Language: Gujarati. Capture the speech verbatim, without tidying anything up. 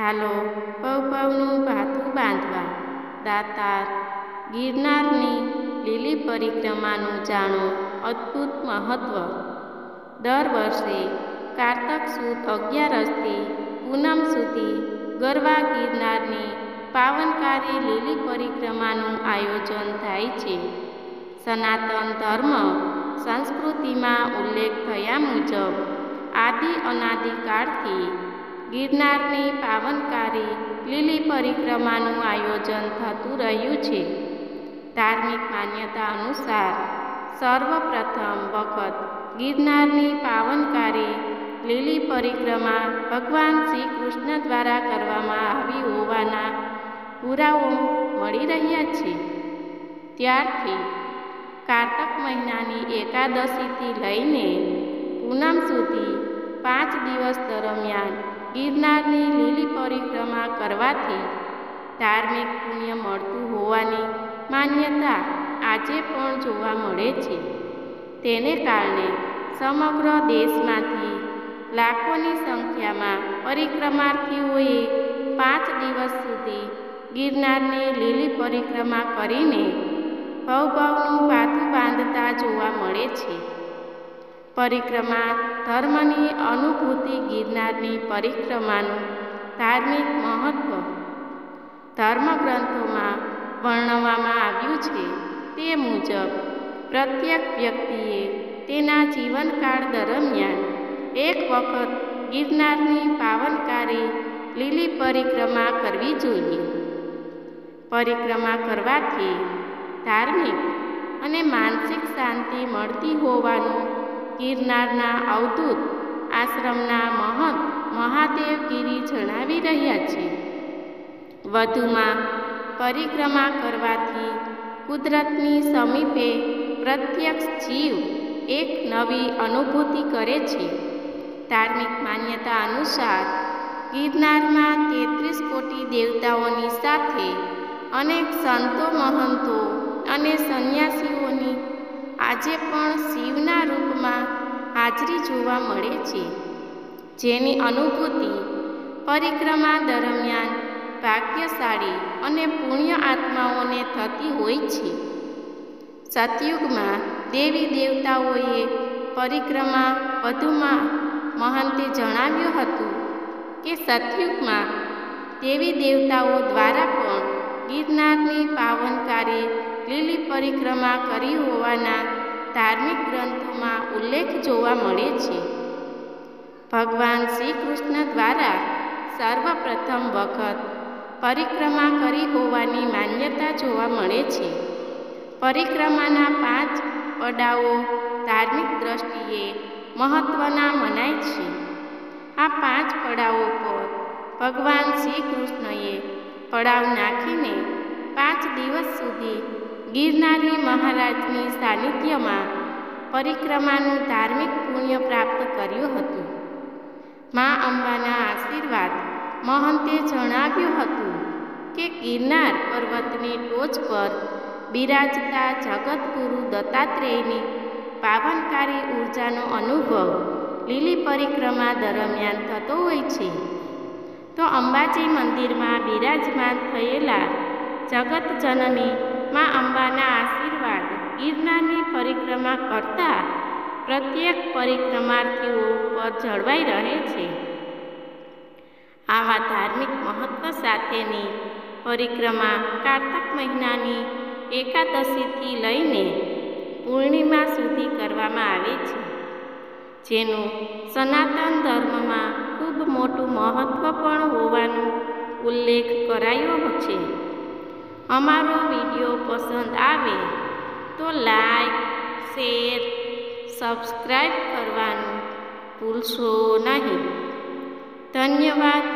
હાલો પગ પગનું ભાથું બાંધવા દાતાર ગિરનારની લીલી પરિક્રમાનું જાણો અદ્ભુત મહત્વ. દર વર્ષે કારતક સુદ અગિયારસથી પૂનમ સુધી ગરવા ગિરનારની પાવનકારી લીલી પરિક્રમાનું આયોજન થાય છે. સનાતન ધર્મ સંસ્કૃતિમાં ઉલ્લેખ થયા મુજબ આદિ અનાદિકાળથી ગિરનારની પાવનકારી લીલી પરિક્રમાનું આયોજન થતું રહ્યું છે. ધાર્મિક માન્યતા અનુસાર સર્વપ્રથમ વખત ગિરનારની પાવનકારી લીલી પરિક્રમા ભગવાન શ્રી કૃષ્ણ દ્વારા કરવામાં આવી હોવાના પુરાવો મળી રહ્યા છે. ત્યારથી કારતક મહિનાની એકાદશીથી લઈને પૂનમ સુધી પાંચ દિવસ દરમિયાન ગિરનારની લીલી પરિક્રમા કરવાથી ધાર્મિક પુણ્ય મળતું હોવાની માન્યતા આજે પણ જોવા મળે છે. તેને કારણે સમગ્ર દેશમાંથી લાખોની સંખ્યામાં પરિક્રમાર્થીઓએ પાંચ દિવસ સુધી ગિરનારની લીલી પરિક્રમા કરીને ભવભવનું પાથું બાંધતા જોવા મળે છે. પરિક્રમા ધર્મની અનુભૂતિ. ગિરનારની પરિક્રમાનું ધાર્મિક મહત્વ ધર્મગ્રંથોમાં વર્ણવવામાં આવ્યું છે. તે મુજબ પ્રત્યેક વ્યક્તિએ તેના જીવનકાળ દરમિયાન એક વખત ગિરનારની પાવનકારી લીલી પરિક્રમા કરવી જોઈએ. પરિક્રમા કરવાથી ધાર્મિક અને માનસિક શાંતિ મળતી હોવાનું ગિરનારના અવધૂત આશ્રમના મહંત મહાદેવગીરી જણાવી રહ્યા છે. વધુમાં પરિક્રમા કરવાથી કુદરતની સમીપે પ્રત્યક્ષ જીવ એક નવી અનુભૂતિ કરે છે. ધાર્મિક માન્યતા અનુસાર ગિરનારમાં તેત્રીસ કોટી દેવતાઓની સાથે અનેક સંતો મહંતો અને સંન્યાસીઓની આજે પણ શિવના રૂપમાં હાજરી જોવા મળે છે. જેની અનુભૂતિ પરિક્રમા દરમિયાન ભાગ્યશાળી અને પુણ્ય આત્માઓને થતી હોય છે. સતયુગમાં દેવી દેવતાઓએ પરિક્રમા વધુમાં મહંતે જણાવ્યું હતું કે સતયુગમાં દેવી દેવતાઓ દ્વારા પણ ગિરનારની પાવનકારી લીલી પરિક્રમા કરી હોવાના ધાર્મિક ગ્રંથોમાં ઉલ્લેખ જોવા મળે છે. ભગવાન શ્રી કૃષ્ણ દ્વારા સર્વપ્રથમ વખત પરિક્રમા કરી હોવાની માન્યતા જોવા મળે છે. પરિક્રમાના પાંચ પડાવો ધાર્મિક દ્રષ્ટિએ મહત્વના મનાય છે. આ પાંચ પડાવો પર ભગવાન શ્રી કૃષ્ણએ પડાવ નાખીને પાંચ દિવસ સુધી ગિરનારી મહારાજની સાનિધ્યમાં પરિક્રમાનું ધાર્મિક પુણ્ય પ્રાપ્ત કર્યું હતું. મા અંબાના આશીર્વાદ. મહંતે જણાવ્યું હતું કે ગિરનાર પર્વતની ટોચ પર બિરાજતા જગતગુરુ દત્તાત્રેયની પાવનકારી ઊર્જાનો અનુભવ લીલી પરિક્રમા દરમિયાન થતો હોય છે. તો અંબાજી મંદિરમાં બિરાજમાન થયેલા જગત જનની મા અંબાના આશીર્વાદ ગિરનારની પરિક્રમા કરતા પ્રત્યેક પરિક્રમાર્થીઓ પર જળવાઈ રહે છે. આવા ધાર્મિક મહત્વ સાથેની પરિક્રમા કારતક મહિનાની એકાદશીથી લઈને પૂર્ણિમા સુધી કરવામાં આવે છે, જેનું સનાતન ધર્મમાં ખૂબ મોટું મહત્વ પણ હોવાનો ઉલ્લેખ કરાયો છે. અમારો વિડીયો પસંદ આવે તો લાઈક, શેર, સબસ્ક્રાઈબ કરવાનું ભૂલશો નહીં. ધન્યવાદ.